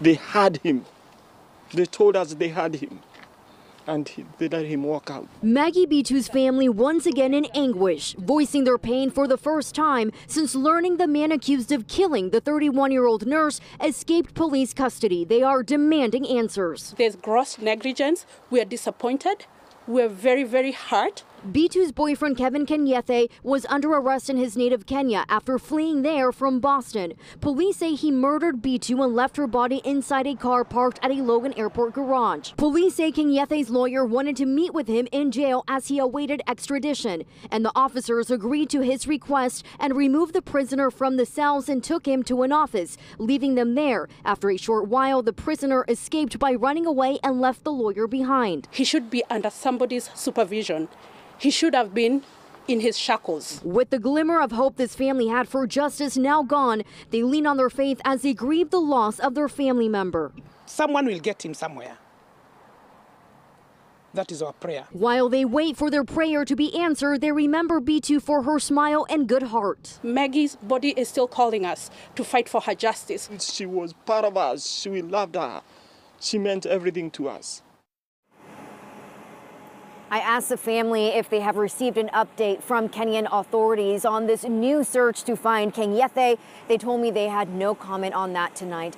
They had him. They told us they had him. And they let him walk out. Maggie Bitu's family once again in anguish, voicing their pain for the first time since learning the man accused of killing the 31-year-old nurse escaped police custody. They are demanding answers. There's gross negligence. We are disappointed. We're very, very hurt. Bitu's boyfriend, Kevin Kangethe, was under arrest in his native Kenya after fleeing there from Boston. Police say he murdered Bitu and left her body inside a car parked at a Logan Airport garage. Police say Kanyethe's lawyer wanted to meet with him in jail as he awaited extradition, and the officers agreed to his request and removed the prisoner from the cells and took him to an office, leaving them there. After a short while, the prisoner escaped by running away and left the lawyer behind. He should be under somebody's supervision. He should have been in his shackles. With the glimmer of hope this family had for justice now gone, they lean on their faith as they grieve the loss of their family member. Someone will get him somewhere. That is our prayer. While they wait for their prayer to be answered, they remember Bitu for her smile and good heart. Maggie's body is still calling us to fight for her justice. She was part of us. We loved her. She meant everything to us. I asked the family if they have received an update from Kenyan authorities on this new search to find Kangethe. They told me they had no comment on that tonight.